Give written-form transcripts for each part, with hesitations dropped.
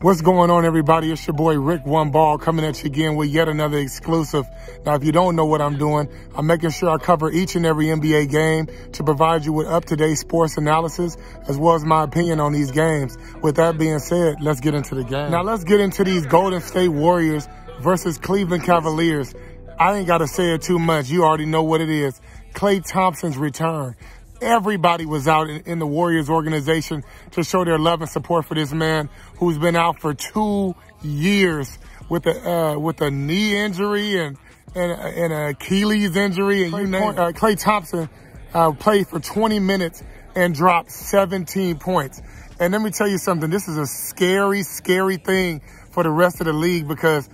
What's going on, everybody? It's your boy Rick One Ball coming at you again with yet another exclusive. Now, if you don't know what I'm doing, I'm making sure I cover each and every NBA game to provide you with up-to-date sports analysis as well as my opinion on these games. With that being said, let's get into the game. Now, let's get into these Golden State Warriors versus Cleveland Cavaliers. I ain't got to say it too much. You already know what it is. Klay Thompson's return. Everybody was out in the Warriors organization to show their love and support for this man who's been out for 2 years with a knee injury and an Achilles injury. And Klay Thompson played for 20 minutes and dropped 17 points. And let me tell you something. This is a scary, scary thing for the rest of the league because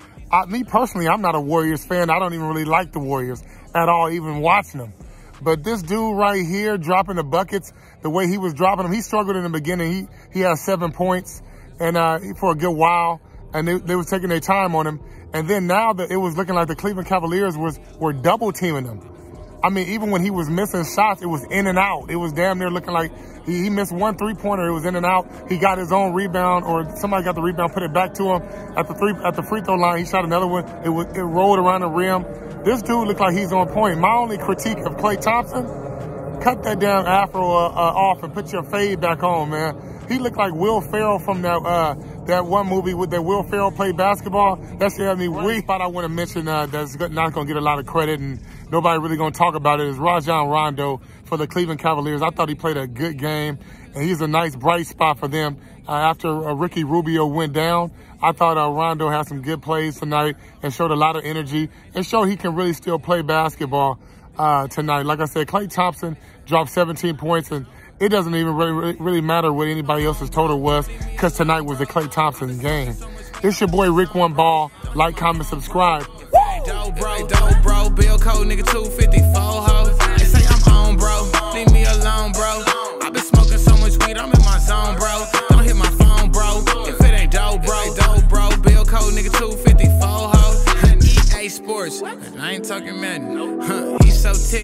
me personally, I'm not a Warriors fan. I don't even really like the Warriors at all, even watching them. But this dude right here dropping the buckets, the way he was dropping them, he struggled in the beginning. He had 7 points and for a good while, and they was taking their time on him. And then now that it was looking like the Cleveland Cavaliers were double teaming him. I mean, even when he was missing shots, it was in and out. It was damn near looking like he missed 1 3-pointer. It was in and out. He got his own rebound, or somebody got the rebound, put it back to him at the free throw line. He shot another one. It rolled around the rim. This dude looked like he's on point. My only critique of Klay Thompson, cut that damn afro off and put your fade back on, man. He looked like Will Ferrell from that one movie with that Will Ferrell played basketball. That's the only weird spot I want to mention that's not going to get a lot of credit and nobody really going to talk about it is Rajon Rondo for the Cleveland Cavaliers. I thought he played a good game, and he's a nice bright spot for them. After Ricky Rubio went down, I thought Rondo had some good plays tonight and showed a lot of energy and showed he can really still play basketball tonight. Like I said, Klay Thompson dropped 17 points, and it doesn't even really matter what anybody else's total was because tonight was the Klay Thompson game. It's your boy Rick One Ball. Like, comment, subscribe. Dope, bro, bill code, nigga, 254, ho. They say I'm on, bro, leave me alone, bro. I been smoking so much weed, I'm in my zone, bro. Don't hit my phone, bro, if it ain't dope, bro, bill code, nigga, 254, ho. EA Sports, I ain't talking Madden, he's so tick.